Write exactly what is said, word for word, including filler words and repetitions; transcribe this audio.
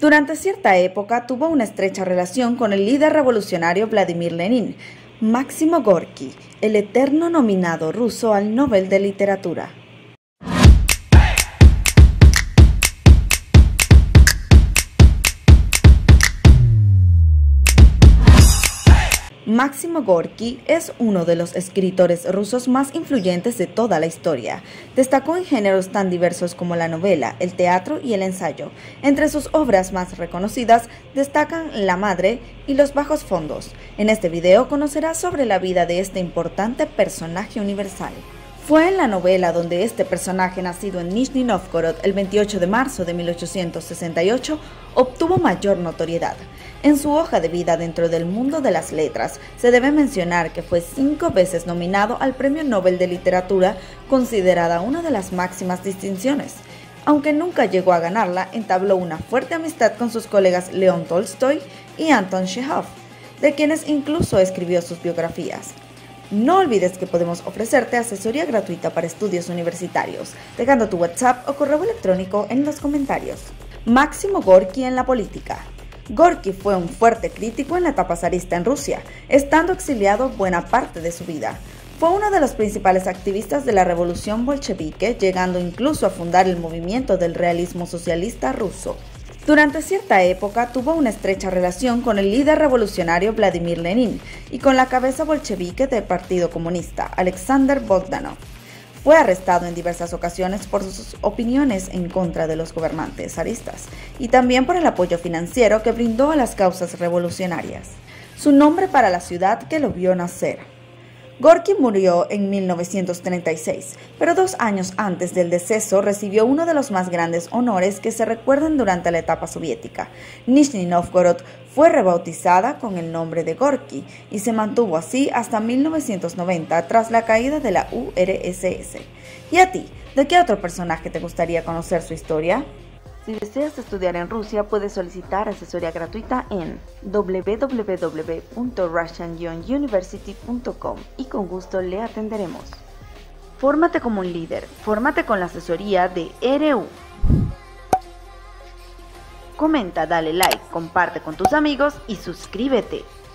Durante cierta época tuvo una estrecha relación con el líder revolucionario Vladimir Lenin, Máximo Gorki, el eterno nominado ruso al Nobel de Literatura. Máximo Gorki es uno de los escritores rusos más influyentes de toda la historia. Destacó en géneros tan diversos como la novela, el teatro y el ensayo. Entre sus obras más reconocidas destacan La Madre y Los Bajos Fondos. En este video conocerás sobre la vida de este importante personaje universal. Fue en la novela donde este personaje, nacido en Nizhny Novgorod el veintiocho de marzo de mil ochocientos sesenta y ocho, obtuvo mayor notoriedad. En su hoja de vida dentro del mundo de las letras, se debe mencionar que fue cinco veces nominado al Premio Nobel de Literatura, considerada una de las máximas distinciones. Aunque nunca llegó a ganarla, entabló una fuerte amistad con sus colegas León Tolstói y Anton Chejov, de quienes incluso escribió sus biografías. No olvides que podemos ofrecerte asesoría gratuita para estudios universitarios, dejando tu WhatsApp o correo electrónico en los comentarios. Máximo Gorki en la política. Gorki fue un fuerte crítico en la etapa zarista en Rusia, estando exiliado buena parte de su vida. Fue uno de los principales activistas de la revolución bolchevique, llegando incluso a fundar el movimiento del realismo socialista ruso. Durante cierta época tuvo una estrecha relación con el líder revolucionario Vladimir Lenin y con la cabeza bolchevique del Partido Comunista, Aleksandr Bogdanóv. Fue arrestado en diversas ocasiones por sus opiniones en contra de los gobernantes zaristas y también por el apoyo financiero que brindó a las causas revolucionarias. Su nombre para la ciudad que lo vio nacer. Gorki murió en mil novecientos treinta y seis, pero dos años antes del deceso recibió uno de los más grandes honores que se recuerdan durante la etapa soviética. Nizhny Novgorod fue rebautizada con el nombre de Gorki y se mantuvo así hasta mil novecientos noventa tras la caída de la U R S S. ¿Y a ti? ¿De qué otro personaje te gustaría conocer su historia? Si deseas estudiar en Rusia, puedes solicitar asesoría gratuita en w w w punto russian guion university punto com y con gusto le atenderemos. Fórmate como un líder, fórmate con la asesoría de R U. Comenta, dale like, comparte con tus amigos y suscríbete.